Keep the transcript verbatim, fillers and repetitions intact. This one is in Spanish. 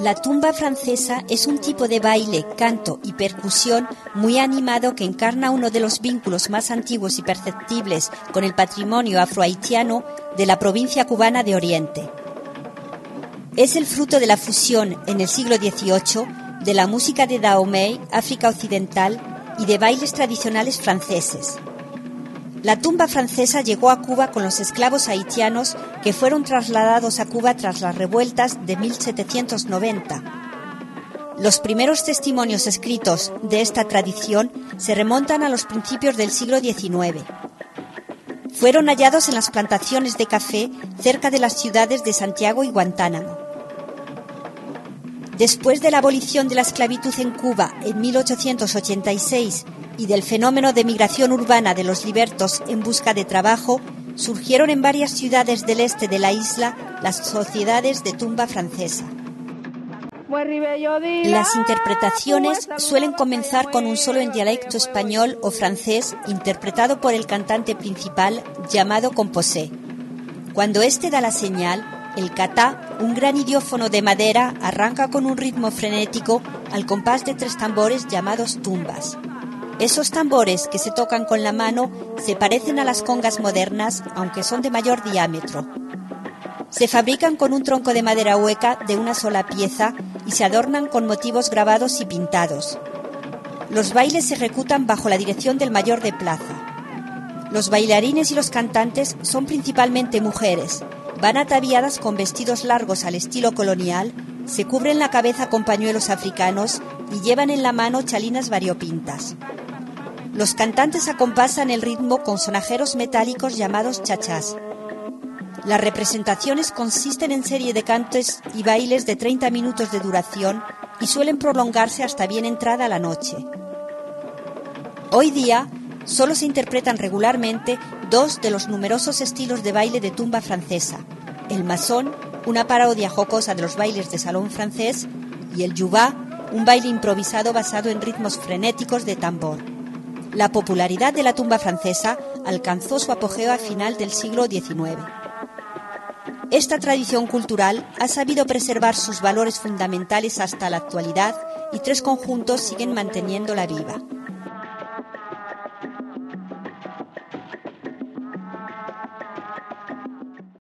La tumba francesa es un tipo de baile, canto y percusión muy animado que encarna uno de los vínculos más antiguos y perceptibles con el patrimonio afrohaitiano de la provincia cubana de Oriente. Es el fruto de la fusión en el siglo dieciocho de la música de Dahomey, África Occidental, y de bailes tradicionales franceses. La tumba francesa llegó a Cuba con los esclavos haitianos que fueron trasladados a Cuba tras las revueltas de mil setecientos noventa. Los primeros testimonios escritos de esta tradición se remontan a los principios del siglo diecinueve. Fueron hallados en las plantaciones de café cerca de las ciudades de Santiago y Guantánamo. Después de la abolición de la esclavitud en Cuba en mil ochocientos ochenta y seis y del fenómeno de migración urbana de los libertos en busca de trabajo, surgieron en varias ciudades del este de la isla las sociedades de tumba francesa. Las interpretaciones suelen comenzar con un solo en dialecto español o francés interpretado por el cantante principal llamado composé. Cuando éste da la señal, el catá, un gran idiófono de madera, arranca con un ritmo frenético al compás de tres tambores llamados tumbas. Esos tambores que se tocan con la mano se parecen a las congas modernas, aunque son de mayor diámetro. Se fabrican con un tronco de madera hueca de una sola pieza y se adornan con motivos grabados y pintados. Los bailes se ejecutan bajo la dirección del Mayor de Plaza. Los bailarines y los cantantes son principalmente mujeres. Van ataviadas con vestidos largos al estilo colonial, se cubren la cabeza con pañuelos africanos y llevan en la mano chalinas variopintas. Los cantantes acompasan el ritmo con sonajeros metálicos llamados chachás. Las representaciones consisten en serie de cantos y bailes de treinta minutos de duración y suelen prolongarse hasta bien entrada la noche. Hoy día solo se interpretan regularmente dos de los numerosos estilos de baile de tumba francesa: el masón, una parodia jocosa de los bailes de salón francés, y el yubá, un baile improvisado basado en ritmos frenéticos de tambor. La popularidad de la tumba francesa alcanzó su apogeo a final del siglo diecinueve. Esta tradición cultural ha sabido preservar sus valores fundamentales hasta la actualidad y tres conjuntos siguen manteniéndola viva.